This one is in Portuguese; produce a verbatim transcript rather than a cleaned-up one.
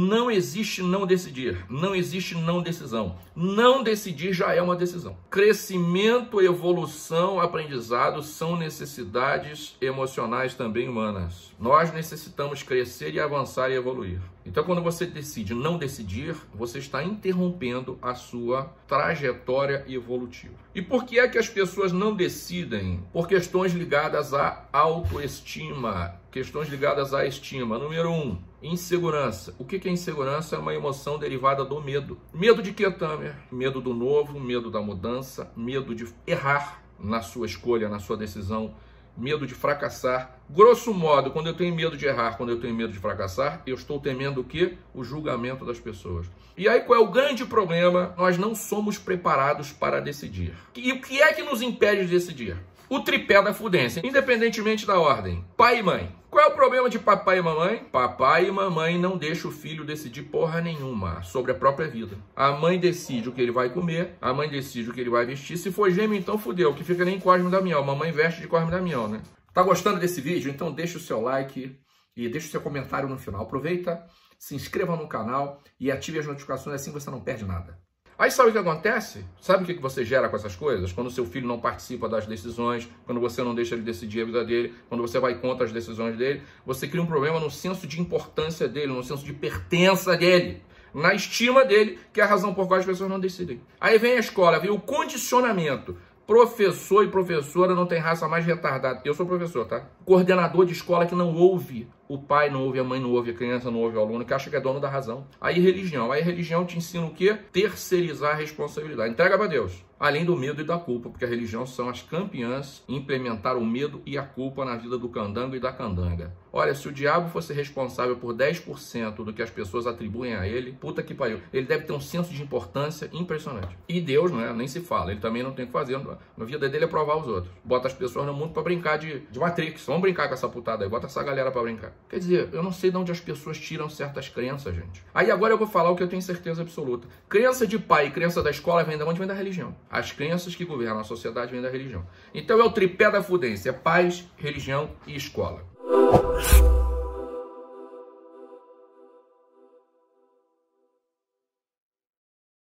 Não existe não decidir, não existe não decisão. Não decidir já é uma decisão. Crescimento, evolução, aprendizado são necessidades emocionais também humanas. Nós necessitamos crescer e avançar e evoluir. Então, quando você decide não decidir, você está interrompendo a sua trajetória evolutiva. E por que é que as pessoas não decidem? Por questões ligadas à autoestima. Questões ligadas à estima. Número um, insegurança. O que é insegurança? É uma emoção derivada do medo. Medo de quê, Tamer? Medo do novo, medo da mudança, medo de errar na sua escolha, na sua decisão, medo de fracassar. Grosso modo, quando eu tenho medo de errar, quando eu tenho medo de fracassar, eu estou temendo o quê? O julgamento das pessoas. E aí qual é o grande problema? Nós não somos preparados para decidir. E o que é que nos impede de decidir? O tripé da Fudência, independentemente da ordem. Pai e mãe. Qual é o problema de papai e mamãe? Papai e mamãe não deixam o filho decidir porra nenhuma sobre a própria vida. A mãe decide o que ele vai comer, a mãe decide o que ele vai vestir. Se for gêmeo, então fudeu, que fica nem Cosme e Damião. Mamãe veste de Cosme e Damião, né? Tá gostando desse vídeo? Então deixa o seu like e deixa o seu comentário no final. Aproveita, se inscreva no canal e ative as notificações, assim você não perde nada. Aí sabe o que acontece? Sabe o que você gera com essas coisas? Quando seu filho não participa das decisões, quando você não deixa ele decidir a vida dele, quando você vai contra as decisões dele, você cria um problema no senso de importância dele, no senso de pertença dele, na estima dele, que é a razão por qual as pessoas não decidem. Aí vem a escola, vem o condicionamento. Professor e professora não tem raça mais retardada. Eu sou professor, tá? Coordenador de escola que não ouve o pai, não ouve a mãe, não ouve a criança, não ouve o aluno, que acha que é dono da razão. Aí religião. Aí religião te ensina o quê? Terceirizar a responsabilidade. Entrega pra Deus. Além do medo e da culpa, porque a religião são as campeãs em implementar o medo e a culpa na vida do candango e da candanga. Olha, se o diabo fosse responsável por dez por cento do que as pessoas atribuem a ele, puta que pariu, ele deve ter um senso de importância impressionante. E Deus, né, nem se fala, ele também não tem o que fazer, a vida dele é provar os outros. Bota as pessoas no mundo pra brincar de, de Matrix, vamos brincar com essa putada aí, bota essa galera pra brincar. Quer dizer, eu não sei de onde as pessoas tiram certas crenças, gente. Aí agora eu vou falar o que eu tenho certeza absoluta. Crença de pai e crença da escola vem de onde? Vem da religião. As crenças que governam a sociedade vêm da religião. Então é o tripé da Fudência, paz, religião e escola.